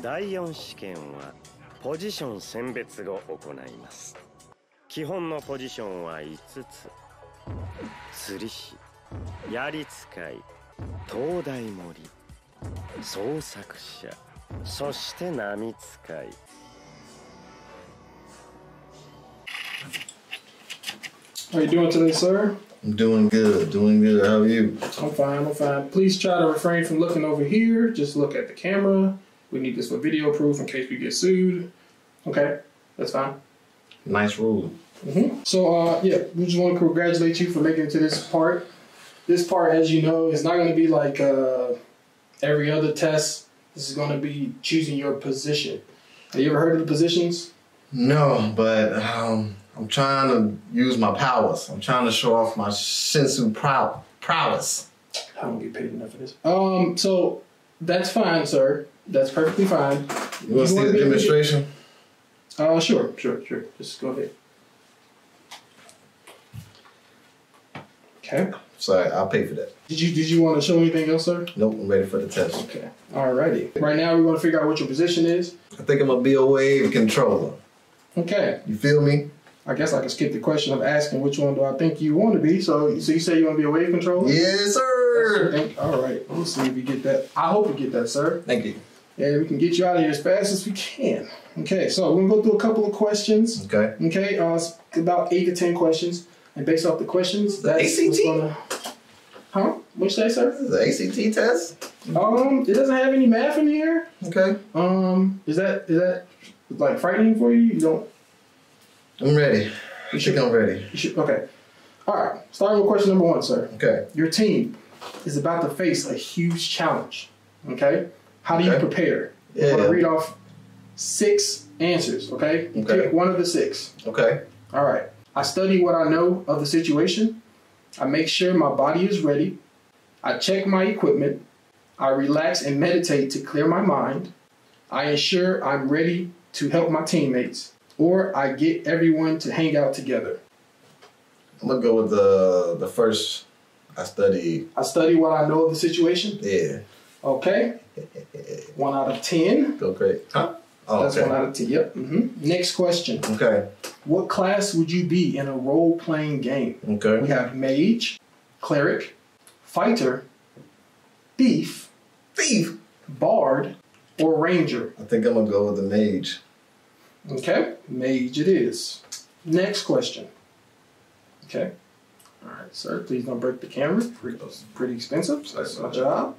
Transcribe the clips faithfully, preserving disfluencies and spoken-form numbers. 第四試験はポジション選別後行います。基本のポジションはいつつ、釣り師、槍使い、灯台守、捜索者、そして波使い。How are you doing today, sir? I'm doing good, doing good. How are you? I'm fine, I'm fine. Please try to refrain from looking over here. Just look at the camera. We need this for video proof in case we get sued. Okay, that's fine. Nice rule. Mm-hmm. So, uh, yeah, we just want to congratulate you for making it to this part. This part, as you know, is not going to be like uh, every other test. This is going to be choosing your position. Have you ever heard of the positions? No, but... Um... I'm trying to use my powers. I'm trying to show off my Shinsu prow prowess. I don't get paid enough for this. Um, so that's fine, sir. That's perfectly fine. You want to see the demonstration? Uh, sure, sure, sure. Just go ahead. Okay. Sorry, I'll pay for that. Did you Did you want to show anything else, sir? Nope, I'm ready for the test. Okay. All righty. Right now, we're going to figure out what your position is. I think I'm a B O A controller. Okay. You feel me? I guess I can skip the question of asking which one do I think you want to be. So, so you say you want to be a wave controller? Yes, sir. Thank, all right. We'll see if we get that. I hope we get that, sir. Thank you. Yeah, we can get you out of here as fast as we can. Okay, so we're going to go through a couple of questions. Okay. Okay, uh, about eight to ten questions. And based off the questions, that's the A C T? Gonna... Huh? What'd you say, sir? This is the A C T test? Um, it doesn't have any math in here. Okay. Um, is that is that like frightening for you? You don't... I'm ready. You should I'm ready. You should, okay. All right. Starting with question number one, sir. Okay. Your team is about to face a huge challenge. Okay. How do okay. you prepare? Yeah. I'm going to read off six answers. Okay. You okay. pick one of the six. Okay. All right. I study what I know of the situation. I make sure my body is ready. I check my equipment. I relax and meditate to clear my mind. I ensure I'm ready to help my teammates. Or I get everyone to hang out together. I'm gonna go with the the first. I study. I study what I know of the situation. Yeah. Okay. One out of ten. Go great. Huh? Oh, that's okay. One out of ten. Yep. Mm-hmm. Next question. Okay. What class would you be in a role-playing game? Okay. We have mage, cleric, fighter, thief, thief, bard, or ranger. I think I'm gonna go with the mage. Okay, mage it is. Next question. Okay. All right, sir, please don't break the camera. It's pretty expensive, so that's my job.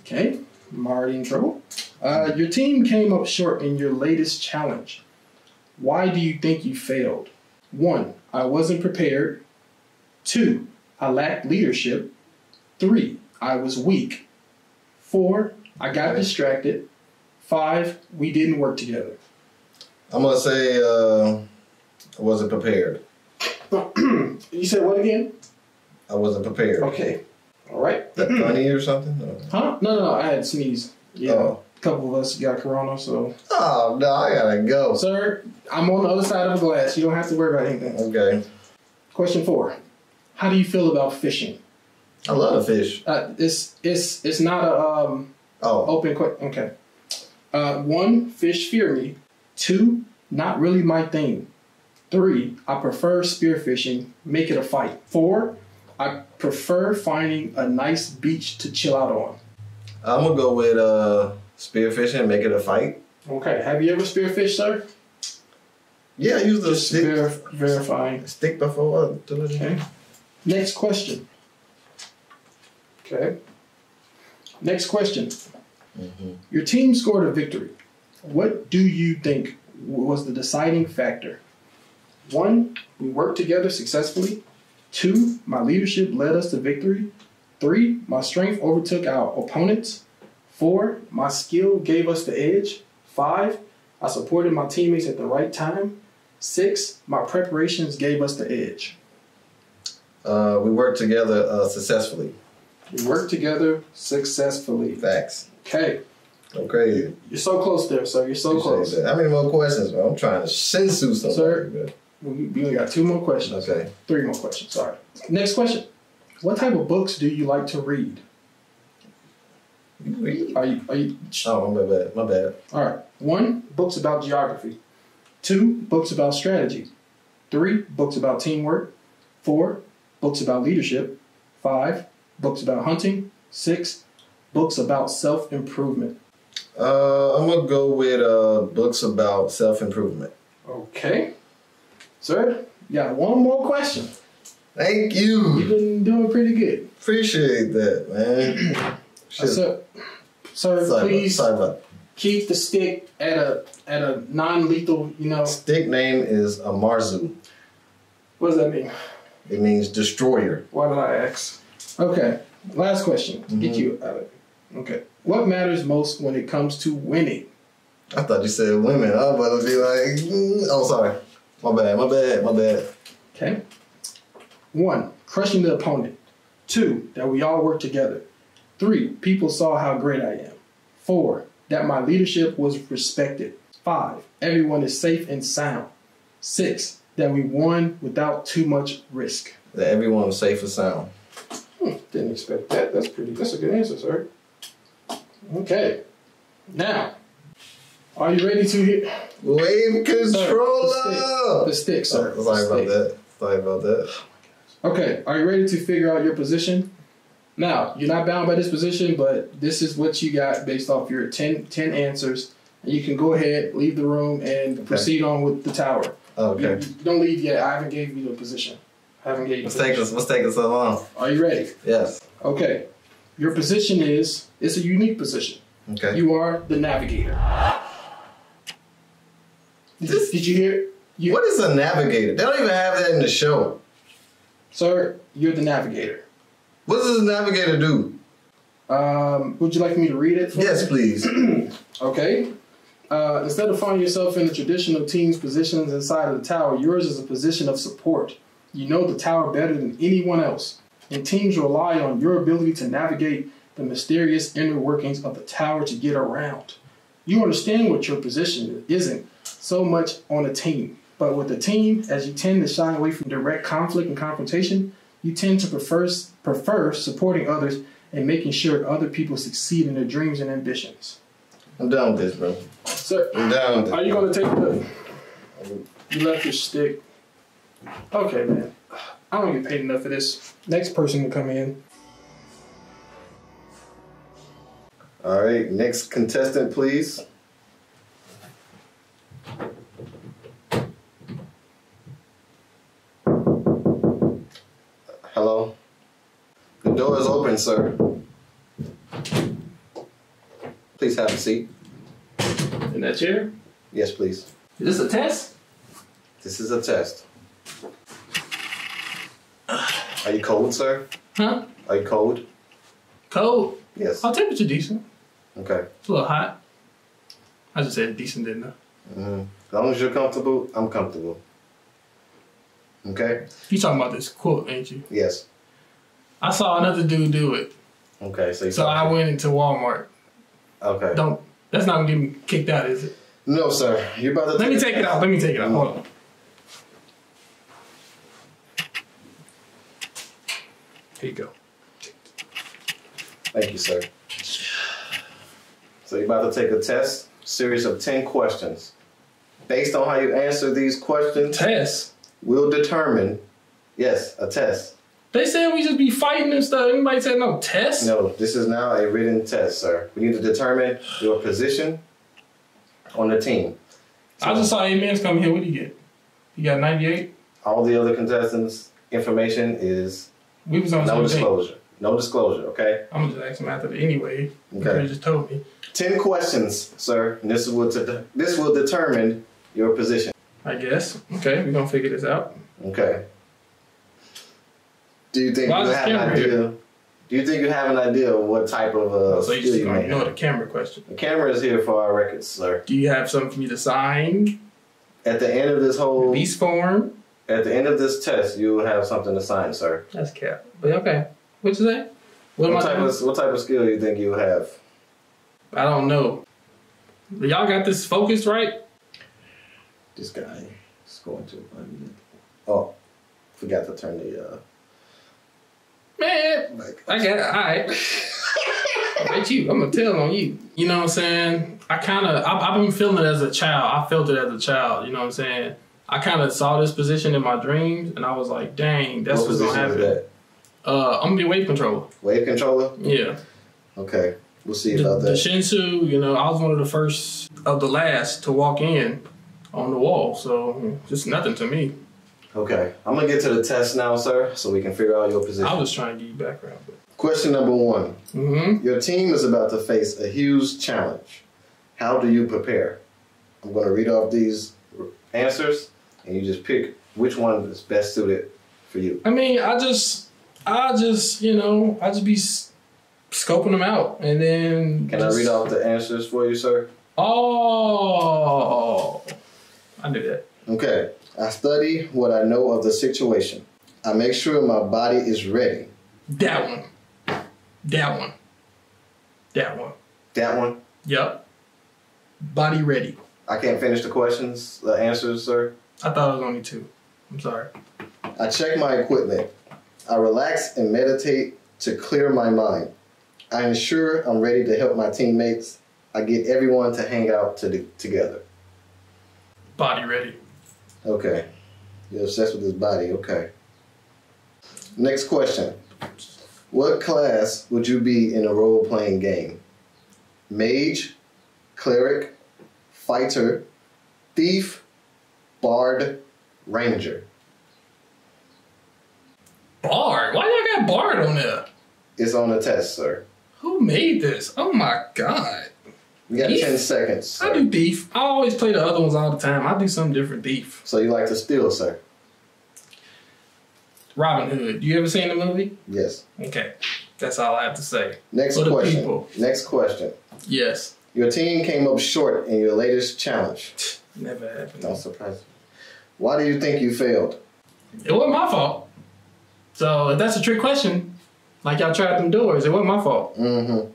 Okay, I'm already in trouble. Uh, your team came up short in your latest challenge. Why do you think you failed? One, I wasn't prepared. Two, I lacked leadership. Three, I was weak. Four, I got distracted. Five, we didn't work together. I'm going to say uh, I wasn't prepared. You said what again? I wasn't prepared. Okay. All right. That funny or something? Or? Huh? No, no, no. I had sneezed. Yeah. Oh. A couple of us got corona, so. Oh, no, I got to go. Sir, I'm on the other side of the glass. You don't have to worry about anything. Okay. Question four. How do you feel about fishing? I love to fish. Uh, it's, it's, it's not a um, oh. open question. Okay. Uh, one, fish fear me. Two, not really my thing. Three, I prefer spearfishing, make it a fight. Four, I prefer finding a nice beach to chill out on. I'm gonna go with uh, spearfishing, make it a fight. Okay, have you ever spearfished, sir? Yeah, I used the stick. Ver verifying. Stick before. Uh, okay. Next question. Okay. Next question. Mm-hmm. Your team scored a victory. What do you think was the deciding factor? One, we worked together successfully. Two, my leadership led us to victory. Three, my strength overtook our opponents. Four, my skill gave us the edge. Five, I supported my teammates at the right time. Six, my preparations gave us the edge. Uh, we worked together uh, successfully. We worked together successfully. Facts. Okay. I'm crazy. You're so close there, sir. You're so Appreciate close. That. How many more questions, man? I'm trying to Shinsu something. Sir, we only got two more questions. Okay. Three more questions, sorry. Next question. What type of books do you like to read? Really? Are you? Are you? Oh, my bad. My bad. All right. One, books about geography. Two, books about strategy. Three, books about teamwork. Four, books about leadership. Five, books about hunting. Six, books about self-improvement. Uh, I'm gonna go with uh, books about self-improvement. Okay. Sir, you got one more question. Thank you. You've been doing pretty good. Appreciate that, man. Uh, sir, sir sorry, please sorry, sorry. keep the stick at a at a non-lethal, you know. Stick name is Amarzu. What does that mean? It means destroyer. Why did I ask? Okay, last question to mm-hmm. get you out of it. Okay, what matters most when it comes to winning? I thought you said women. I was about to be like, mm. oh, sorry. My bad, my bad, my bad. Okay. One, crushing the opponent. Two, that we all work together. Three, people saw how great I am. Four, that my leadership was respected. Five, everyone is safe and sound. Six, that we won without too much risk. That everyone was safe and sound. Hmm, didn't expect that. That's pretty, that's a good answer, sir. Okay. Now, are you ready to hit? Wave controller! The stick, the stick sir. Oh, sorry the about stick. that. Sorry about that. Oh my gosh. Okay, are you ready to figure out your position? Now, you're not bound by this position, but this is what you got based off your ten, ten answers. And you can go ahead, leave the room, and okay. proceed on with the tower. Oh, okay. You, you don't leave yet. I haven't gave you a position. I haven't gave you a position. What's taking so long? Are you ready? Yes. Okay. Your position is, it's a unique position. Okay. You are the navigator. Did, this, did you hear? You, what is a navigator? They don't even have that in the show. Sir, you're the navigator. What does a navigator do? Um, would you like me to read it? Yes, please. Okay. Uh, instead of finding yourself in the traditional team's positions inside of the tower, yours is a position of support. You know the tower better than anyone else, and teams rely on your ability to navigate the mysterious inner workings of the tower to get around. You understand what your position isn't so much on a team, but with a team, as you tend to shy away from direct conflict and confrontation, you tend to prefer, prefer supporting others and making sure other people succeed in their dreams and ambitions. I'm down with this, bro. Sir, I'm down with are this. you going to take the... You left your stick. Okay, man. I don't get paid enough for this. Next person will come in. All right, next contestant, please. Hello? The door is open, sir. Please have a seat. In that chair? Yes, please. Is this a test? This is a test. Are you cold, sir? Huh? Are you cold? Cold? Yes. Our temperature decent. Okay. It's a little hot. I just said decent, didn't I? Mm-hmm. As long as you're comfortable, I'm comfortable. Okay. You talking about this quote, ain't you? Yes. I saw another dude do it. Okay, so you so I went into Walmart. Okay. Don't. That's not gonna get me kicked out, is it? No, sir. You're about to. Let me take it out. Let me take it out. Hold on. Here you go. Thank you, sir. So you're about to take a test, series of ten questions. Based on how you answer these questions, test. We'll determine. Yes, a test. They said we just be fighting and stuff. Anybody said no test? No, this is now a written test, sir. We need to determine your position on the team. So I just saw eight minutes come here. What do you get? You got ninety-eight? All the other contestants' information is we was on no disclosure. No disclosure, okay? I'm going to just ask them after anyway. Okay. They just told me. Ten questions, sir. And this will, this will determine your position. I guess. Okay, we're gonna figure this out. Okay. Do you think well, you have an idea? Here. Do you think you have an idea of what type of uh oh, so you just gonna ignore the camera question? The camera is here for our records, sir. Do you have something for me to sign? At the end of this whole release form? At the end of this test, you will have something to sign, sir. That's cap. But okay. What you say? What, what type doing? of what type of skill do you think you have? I don't know. Y'all got this focused right? This guy is going to. Oh, forgot to turn the. Uh... Man, like, I got it. All right. That's you. I'm gonna tell on you. You know what I'm saying? I kind of, I've been feeling it as a child. I felt it as a child. You know what I'm saying? I kind of saw this position in my dreams, and I was like, dang, that's what what's gonna happen. That? Uh, I'm gonna be wave controller. Wave controller? Yeah. Okay. We'll see the, about that. The Shinsu, you know, I was one of the first of the last to walk in on the wall, so just nothing to me. Okay. I'm gonna get to the test now, sir, so we can figure out your position. I was trying to give you background. But... Question number one. Mm-hmm. Your team is about to face a huge challenge. How do you prepare? I'm gonna read off these answers, and you just pick which one is best suited for you. I mean, I just, I just, you know, I just be scoping them out, and then. Can just... I read off the answers for you, sir? Oh, I knew that. Okay. I study what I know of the situation. I make sure my body is ready. That one. That one. That one. That one? Yep. Body ready. I can't finish the questions, the answers, sir. I thought it was only two. I'm sorry. I check my equipment. I relax and meditate to clear my mind. I ensure I'm ready to help my teammates. I get everyone to hang out to the, together. Body ready. Okay. You're obsessed with this body. Okay. Next question. What class would you be in a role-playing game? Mage, cleric, fighter, thief, bard, ranger. Bard? Why y'all got bard on there? It's on the test, sir. Who made this? Oh my god. You got thief? ten seconds. Sir. I do thief. I always play the other ones all the time. I do something different thief. So you like to steal, sir? Robin Hood. You ever seen the movie? Yes. Okay. That's all I have to say. Next For question. The people. Next question. Yes. Your team came up short in your latest challenge. Never happened. No surprise. Why do you think you failed? It wasn't my fault. So if that's a trick question, like y'all tried them doors, it wasn't my fault. Mm-hmm.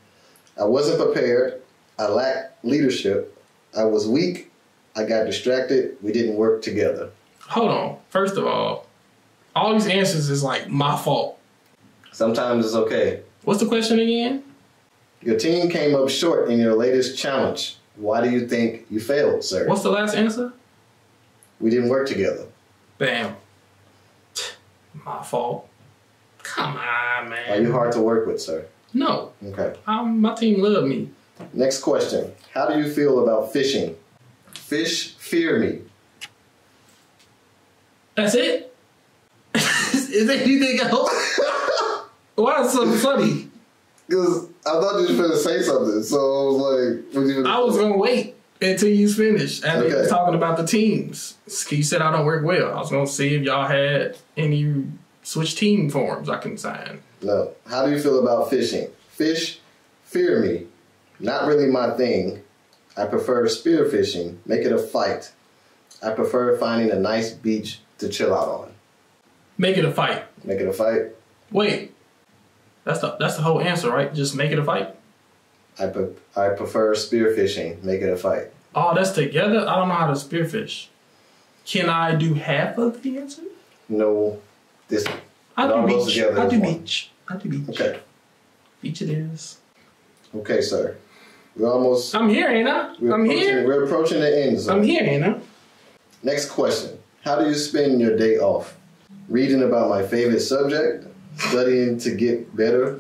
I wasn't prepared. I lacked leadership. I was weak. I got distracted. We didn't work together. Hold on. First of all, all these answers is like my fault. Sometimes it's okay. What's the question again? Your team came up short in your latest challenge. Why do you think you failed, sir? What's the last answer? We didn't work together. Bam. My fault. Come on, man. Are you hard to work with, sir? No. Okay. Um, my team loved me. Next question. How do you feel about fishing? Fish fear me. That's it? Is there anything else? Why is it so funny? Because I thought you were going to say something. So I was like... What you gonna I was going to wait until you finished. I okay. was talking about the teams. You said I don't work well. I was going to see if y'all had any switch team forms I can sign. No. How do you feel about fishing? Fish fear me. Not really my thing. I prefer spearfishing. Make it a fight. I prefer finding a nice beach to chill out on. Make it a fight. Make it a fight. Wait, that's the that's the whole answer, right? Just make it a fight. I pre I prefer spearfishing. Make it a fight. Oh, that's together. I don't know how to spearfish. Can I do half of the answer? No, this. I do beach. I do beach. I do beach. Okay. Beach it is. Okay, sir. We're almost. I'm here, ain't I? I'm here. We're approaching the end zone. I'm here, ain't I? Next question. How do you spend your day off? Reading about my favorite subject, studying to get better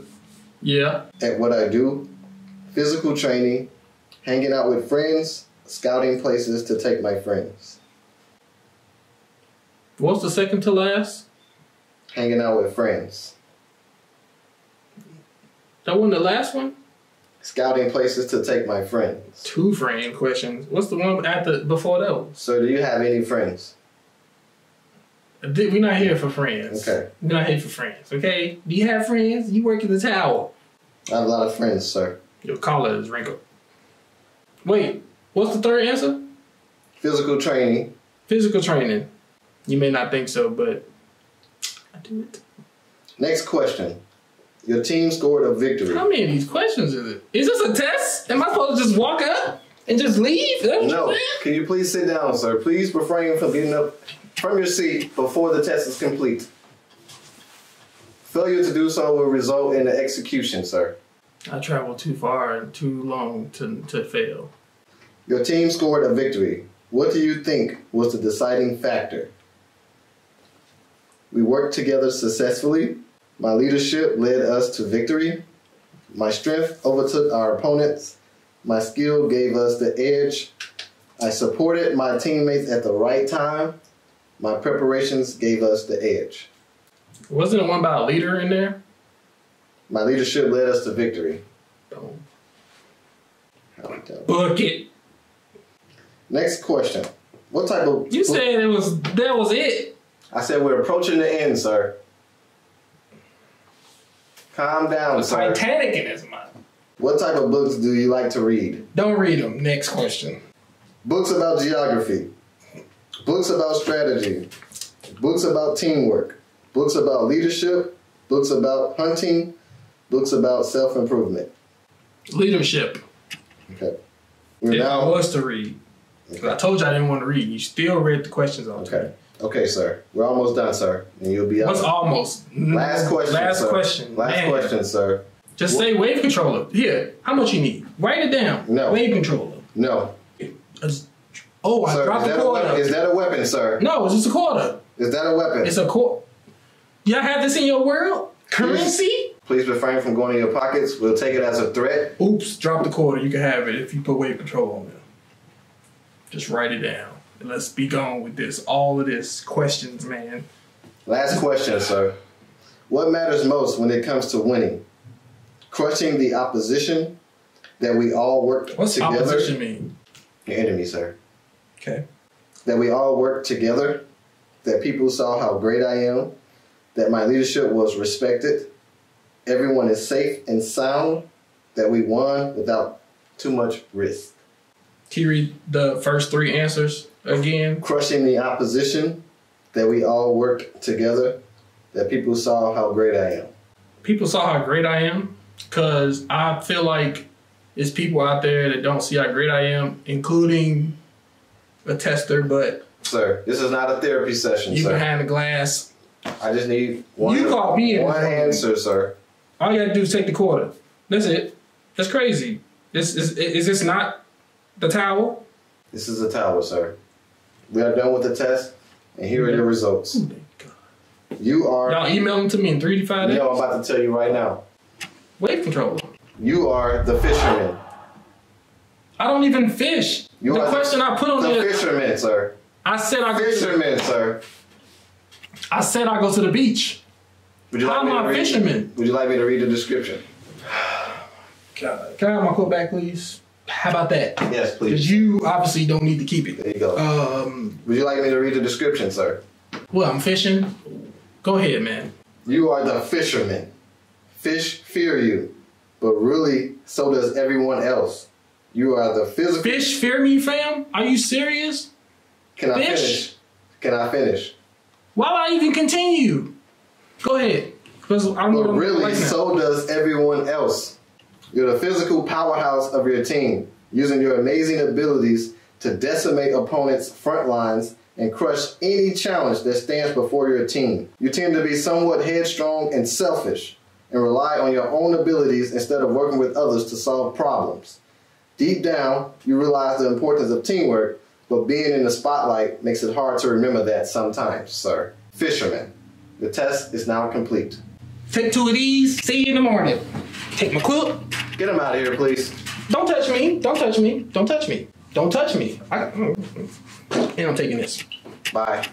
yeah. at what I do, physical training, hanging out with friends, scouting places to take my friends. What's the second to last? Hanging out with friends. That wasn't the last one? Scouting places to take my friends. Two friend questions. What's the one after before that one? So do you have any friends? We're not here for friends. Okay. We're not here for friends, okay? Do you have friends? You work in the tower. I have a lot of friends, sir. Your collar is wrinkled. Wait, what's the third answer? Physical training. Physical training. You may not think so, but I do it. Next question. Your team scored a victory. How many of these questions is it? Is this a test? Am I supposed to just walk up and just leave? No. Can you please sit down, sir? Please refrain from getting up from your seat before the test is complete. Failure to do so will result in an execution, sir. I traveled too far and too long to, to fail. Your team scored a victory. What do you think was the deciding factor? We worked together successfully. My leadership led us to victory. My strength overtook our opponents. My skill gave us the edge. I supported my teammates at the right time. My preparations gave us the edge. Wasn't it one by a leader in there? My leadership led us to victory. Boom. Book it. Next question. What type of... You said it was, that was it. I said we're approaching the end, sir. Calm down, sir. There's Titanic in his mind. What type of books do you like to read? Don't read them. Next question. Books about geography. Books about strategy. Books about teamwork. Books about leadership. Books about hunting. Books about self-improvement. Leadership. Okay. We're now... I was to read. Okay. I told you I didn't want to read. You still read the questions on okay. Okay, sir. We're almost done, sir. And you'll be out. What's almost? Last question, Last sir. question. Last Man. question, sir. Just what? Say wave controller. Yeah. How much you need? Write it down. No. Wave controller. No. Oh, sir, I dropped the quarter. Is that a weapon, sir? No, it's just a quarter. Is that a weapon? It's a quarter. Y'all have this in your world? Currency? Please, please refrain from going in your pockets. We'll take it as a threat. Oops. Drop the quarter. You can have it if you put wave control on it. Just write it down. And let's be gone with this. All of this questions, man. Last question, sir. What matters most when it comes to winning? Crushing the opposition that we all work together. What's opposition mean? Your enemy, sir. Okay. That we all work together. That people saw how great I am. That my leadership was respected. Everyone is safe and sound. That we won without too much risk. Can you read the first three answers again? Crushing the opposition, that we all work together, that people saw how great I am. People saw how great I am because I feel like it's people out there that don't see how great I am, including a tester, but... Sir, this is not a therapy session, you sir. You behind the glass. I just need one, you call me one answer, sir. All you got to do is take the quarter. That's it. That's crazy. This is, is this not... The towel? This is a towel, sir. We are done with the test, and here are the results. Oh, my God. You are... Y'all email them to me in three to five days? No, I'm about to tell you right now. Wave control. You are the fisherman. I don't even fish. You the are question the, I put on the... The fisherman, sir. I said I... Fisherman, sir. I said I go to the beach. Would you like I'm not a fisherman. Would you like me to read the description? God. Can I have my quote back, please? How about that? Yes, please. Because you obviously don't need to keep it. There you go. Um, Would you like me to read the description, sir? Well, I'm fishing. Go ahead, man. You are the fisherman. Fish fear you, but really, so does everyone else. You are the physical... Fish fear me, fam? Are you serious? Can I fish? finish? Can I finish? Why would I even continue? Go ahead. Because I'm but really, right so does everyone else. You're the physical powerhouse of your team, using your amazing abilities to decimate opponents' front lines and crush any challenge that stands before your team. You tend to be somewhat headstrong and selfish, and rely on your own abilities instead of working with others to solve problems. Deep down, you realize the importance of teamwork, but being in the spotlight makes it hard to remember that sometimes, sir. Fisherman, the test is now complete. Take two of these, see you in the morning. Take my quilt. Get him out of here, please. Don't touch me. Don't touch me. Don't touch me. Don't touch me. I, and I'm taking this. Bye.